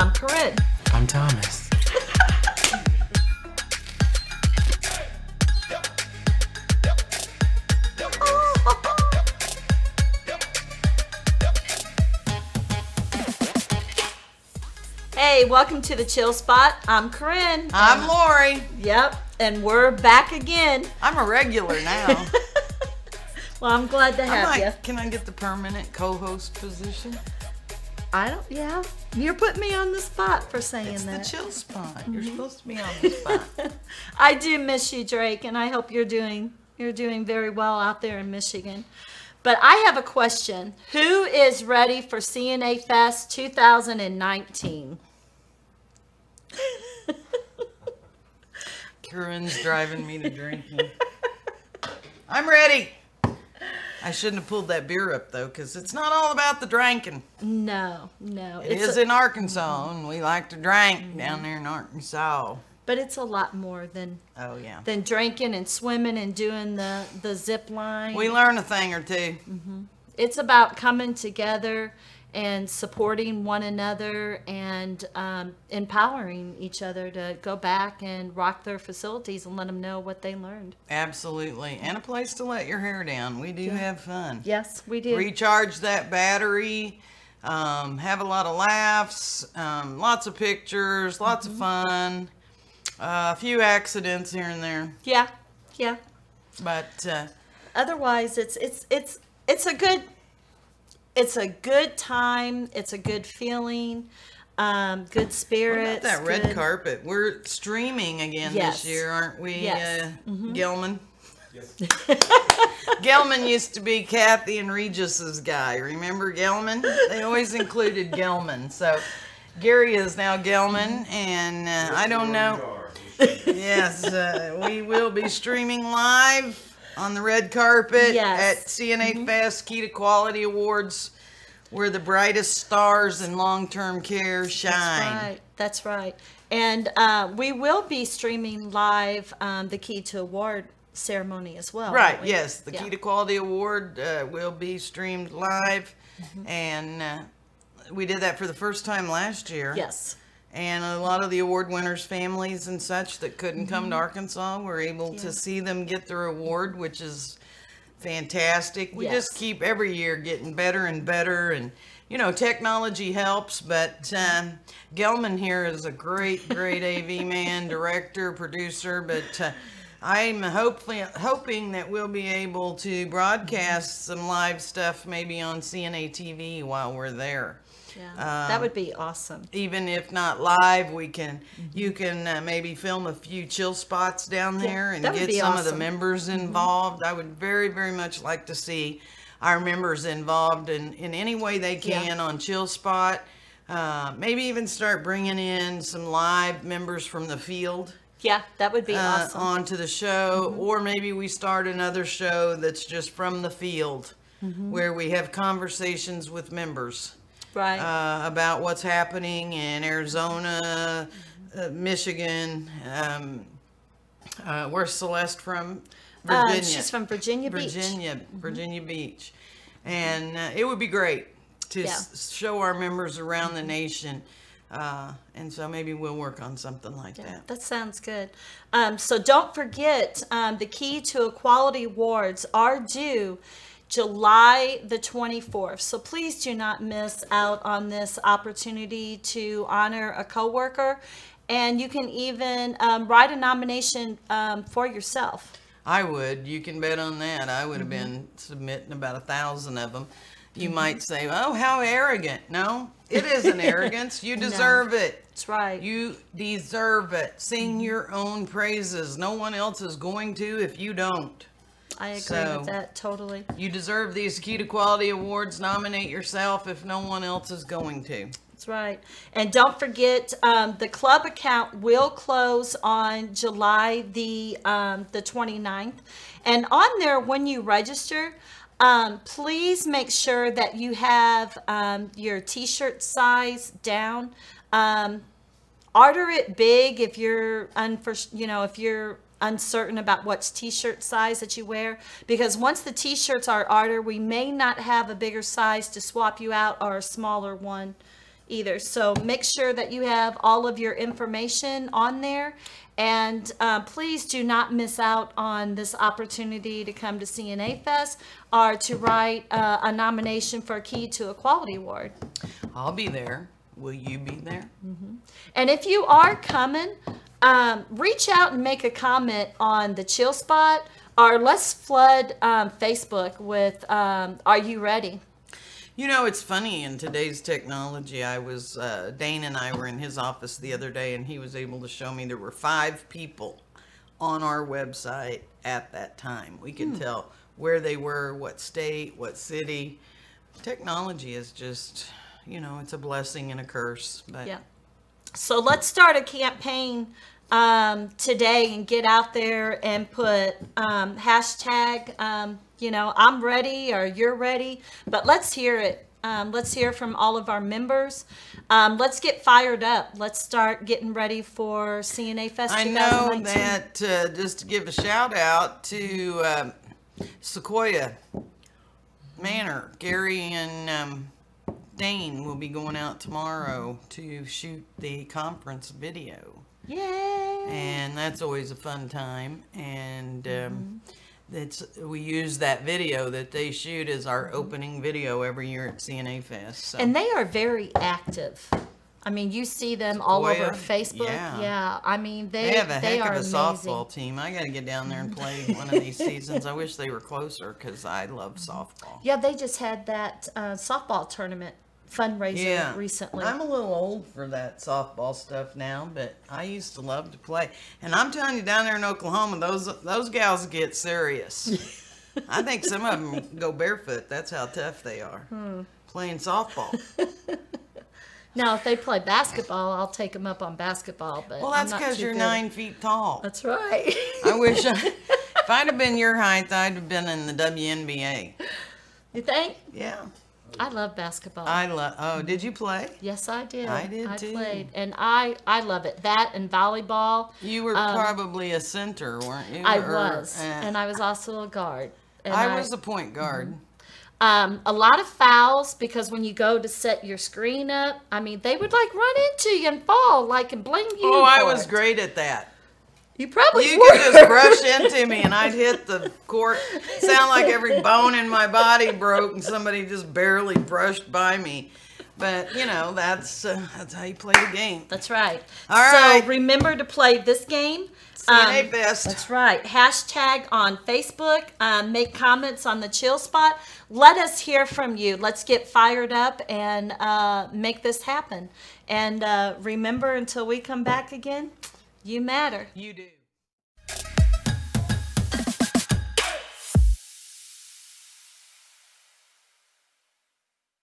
I'm Corinne. I'm Thomas. Hey, welcome to the Chill Spot. I'm Corinne. I'm Lori. Yep, and we're back again. I'm a regular now. Well, I'm glad to have you. Can I get the permanent co-host position? Yeah. You're putting me on the spot for saying that. It's the Chill Spot. Mm-hmm. You're supposed to be on the spot. I do miss you, Drake, and I hope you're doing very well out there in Michigan. But I have a question. Who is ready for CNA Fest 2019? Corinne's driving me to drinking. I'm ready. I shouldn't have pulled that beer up, though, because it's not all about the drinking. No, no. It is in Arkansas, and we like to drink down there in Arkansas. But it's a lot more than than drinking and swimming and doing the zip line. We learn a thing or two. Mm-hmm. It's about coming together and supporting one another and empowering each other to go back and rock their facilities and let them know what they learned. Absolutely. And a place to let your hair down. We do have fun. Yes, we do. Recharge that battery, have a lot of laughs, lots of pictures, lots of fun, a few accidents here and there. Yeah, yeah. But otherwise, it's a good time. It's a good feeling. Good spirits. What about that red carpet? We're streaming again this year, aren't we? Yes. Gelman. Yes. Gelman used to be Kathy and Regis's guy. Remember Gelman? They always included Gelman. So Gary is now Gelman, and I don't know. Yes, we will be streaming live on the red carpet at CNA Fest, Key to Quality Awards, where the brightest stars in long-term care shine. That's right. That's right. And we will be streaming live the Key to Award ceremony as well. Right. Yes. The Key to Quality Award will be streamed live. And we did that for the first time last year. Yes. And a lot of the award winners' families and such that couldn't come to Arkansas were able to see them get their award, which is fantastic. We just keep every year getting better and better. And, you know, technology helps, but Gelman here is a great, great AV man, director, producer. But I'm hoping that we'll be able to broadcast some live stuff maybe on CNA TV while we're there. Yeah, that would be awesome. Even if not live, we can. You can maybe film a few chill spots down there and get some of the members involved. I would very, very much like to see our members involved in any way they can on Chill Spot. Maybe even start bringing in some live members from the field. Yeah, that would be awesome. Onto the show, or maybe we start another show that's just from the field, where we have conversations with members. Right. About what's happening in Arizona, Michigan. Where's Celeste from? Virginia. She's from Virginia Beach. And it would be great to show our members around the nation. And so maybe we'll work on something like that. That sounds good. So don't forget, the Key to Equality Awards are due July the 24th. So please do not miss out on this opportunity to honor a coworker, and you can even write a nomination for yourself. I would. You can bet on that. I would have been submitting about 1,000 of them. You might say, "Oh, how arrogant!" No, it isn't arrogance. You deserve it. That's right. You deserve it. Sing your own praises. No one else is going to if you don't. I agree with that totally. You deserve these Key to Quality Awards. Nominate yourself if no one else is going to. That's right. And don't forget, the club account will close on July the 29th. And on there, when you register, please make sure that you have your t-shirt size down. Order it big if you're uncertain about what's t-shirt size that you wear, because once the t-shirts are ordered, we may not have a bigger size to swap you out or a smaller one either. So make sure that you have all of your information on there. And please do not miss out on this opportunity to come to CNA Fest or to write a nomination for a Key to a Quality Award. I'll be there. Will you be there? Mm-hmm. And if you are coming, reach out and make a comment on the chill spot, or let's flood Facebook with are you ready? You know, it's funny, in today's technology, I was, Dane and I were in his office the other day, and he was able to show me there were 5 people on our website at that time. We could tell where they were, what state, what city. Technology is just, you know, it's a blessing and a curse. But yeah. So let's start a campaign today and get out there and put hashtag, you know, I'm ready or you're ready, but let's hear it. Let's hear from all of our members. Let's get fired up. Let's start getting ready for CNA Fest 2019. I know that just to give a shout out to Sequoia Manor, Gary and Dane will be going out tomorrow to shoot the conference video. Yay! And that's always a fun time. And we use that video that they shoot as our opening video every year at CNA Fest. So. And they are very active. I mean, you see them all over Facebook. Yeah. I mean, they have a heck of a softball team. I got to get down there and play one of these seasons. I wish they were closer because I love softball. Yeah, they just had that softball tournament fundraiser recently. I'm a little old for that softball stuff now, but I used to love to play. And I'm telling you, down there in Oklahoma, those gals get serious. I think some of them go barefoot. That's how tough they are playing softball. Now, if they play basketball, I'll take them up on basketball. But well, that's because you're 9 feet tall. That's right. I wish if I'd have been your height, I'd have been in the WNBA. You think? Yeah. I love basketball. Oh, did you play? Yes, I did. I did too. I played, and I love it. That and volleyball. You were probably a center, weren't you? I was, and I was also a guard. And I was a point guard. A lot of fouls, because when you go to set your screen up, I mean, they would like run into you and fall, like, and blame you. Oh, I was great at that. You probably were. Could just brush into me and I'd hit the court. Sound like every bone in my body broke and somebody just barely brushed by me. But, you know, that's how you play the game. That's right. All right. So remember to play this game. CNA Fest. That's right. Hashtag on Facebook. Make comments on the chill spot. Let us hear from you. Let's get fired up and make this happen. And remember, until we come back again, you matter. You do.